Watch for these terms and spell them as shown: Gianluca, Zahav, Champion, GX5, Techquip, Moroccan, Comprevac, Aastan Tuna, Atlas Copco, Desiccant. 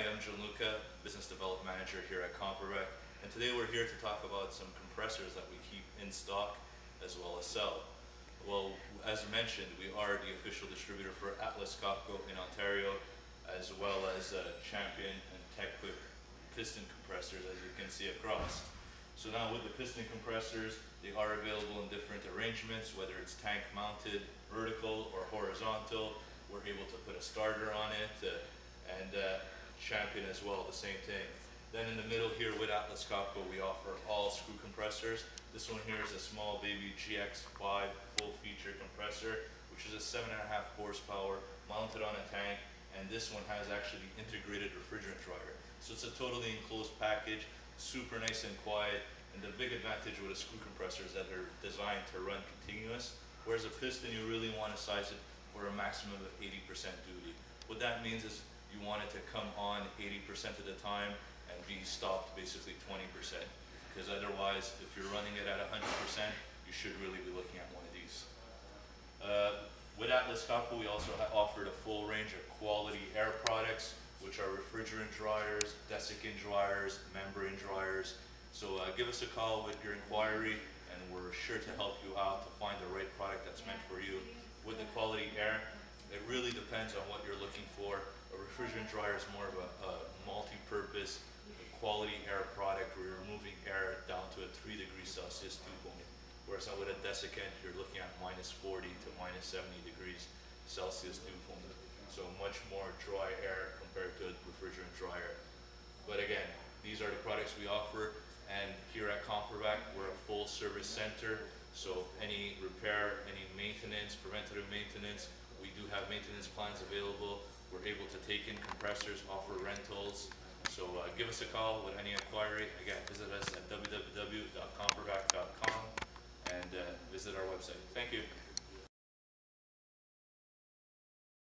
Hi, I'm Gianluca, Business Development Manager here at Comprevac, and today we're here to talk about some compressors that we keep in stock as well as sell. Well, as mentioned, we are the official distributor for Atlas Copco in Ontario, as well as Champion and Techquip piston compressors, as you can see across. So now with the piston compressors, they are available in different arrangements, whether it's tank mounted, vertical or horizontal. We're able to put a starter on it, and Champion as well, the same thing. Then in the middle here with Atlas Copco, we offer all screw compressors. This one here is a small baby GX5 full feature compressor, which is a 7.5 horsepower mounted on a tank, and this one has actually integrated refrigerant dryer. So it's a totally enclosed package, super nice and quiet, and the big advantage with a screw compressor is that they're designed to run continuous, whereas a piston you really want to size it for a maximum of 80% duty. What that means is you want it to come on 80% of the time and be stopped basically 20%, because otherwise if you're running it at 100% you should really be looking at one of these. With Atlas Copco we also offered a full range of quality air products, which are refrigerant dryers, desiccant dryers, membrane dryers. So give us a call with your inquiry and we're sure to help you out to find the right product that's meant for you. With the quality air, it really depends on what you're looking for. A refrigerant dryer is more of a multi-purpose quality air product where you're removing air down to a 3°C dew point. Whereas with a desiccant, you're looking at -40 to -70°C dew point. So much more dry air compared to a refrigerant dryer. But again, these are the products we offer. And here at Comprevac, we're a full service center. So any repair, any maintenance, preventative maintenance, we do have maintenance plans available. We're able to take in compressors, offer rentals. So give us a call with any inquiry. Again, visit us at www.comprevac.com and visit our website. Thank you.